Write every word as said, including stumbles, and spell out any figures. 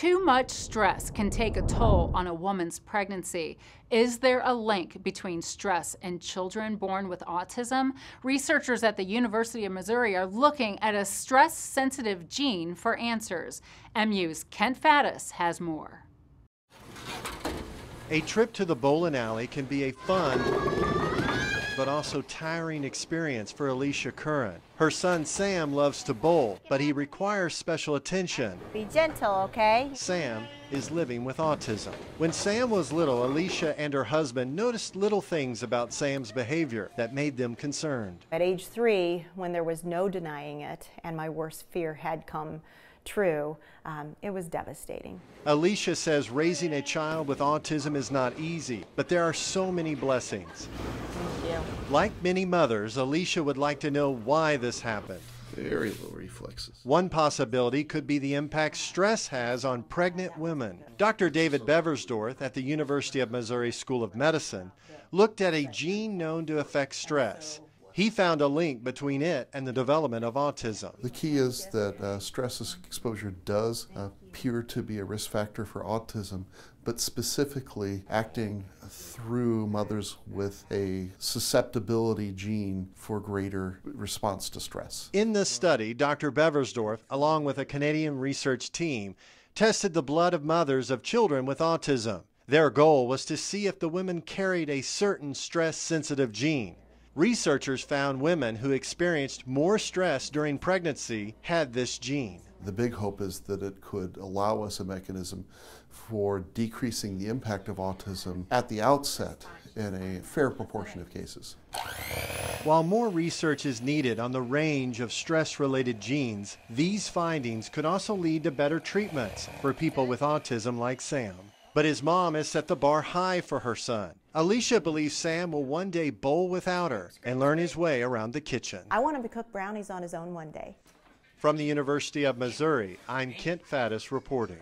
Too much stress can take a toll on a woman's pregnancy. Is there a link between stress and children born with autism? Researchers at the University of Missouri are looking at a stress-sensitive gene for answers. M U's Kent Faddis has more. A trip to the bowling alley can be a fun but also tiring experience for Alicia Curran. Her son Sam loves to bowl, but he requires special attention. Be gentle, okay? Sam is living with autism. When Sam was little, Alicia and her husband noticed little things about Sam's behavior that made them concerned. At age three, when there was no denying it, and my worst fear had come true, um, it was devastating. Alicia says raising a child with autism is not easy, but there are so many blessings. Thank you. Like many mothers, Alicia would like to know why this happened. Very low reflexes. One possibility could be the impact stress has on pregnant women. Doctor David Beversdorf at the University of Missouri School of Medicine looked at a gene known to affect stress. He found a link between it and the development of autism. The key is that uh, stress exposure does appear to be a risk factor for autism, but specifically acting through mothers with a susceptibility gene for greater response to stress. In this study, Doctor Beversdorf, along with a Canadian research team, tested the blood of mothers of children with autism. Their goal was to see if the women carried a certain stress-sensitive gene. Researchers found women who experienced more stress during pregnancy had this gene. The big hope is that it could allow us a mechanism for decreasing the impact of autism at the outset in a fair proportion of cases. While more research is needed on the range of stress-related genes, these findings could also lead to better treatments for people with autism like Sam. But his mom has set the bar high for her son. Alicia believes Sam will one day bowl without her and learn his way around the kitchen. I want him to cook brownies on his own one day. From the University of Missouri, I'm Kent Faddis reporting.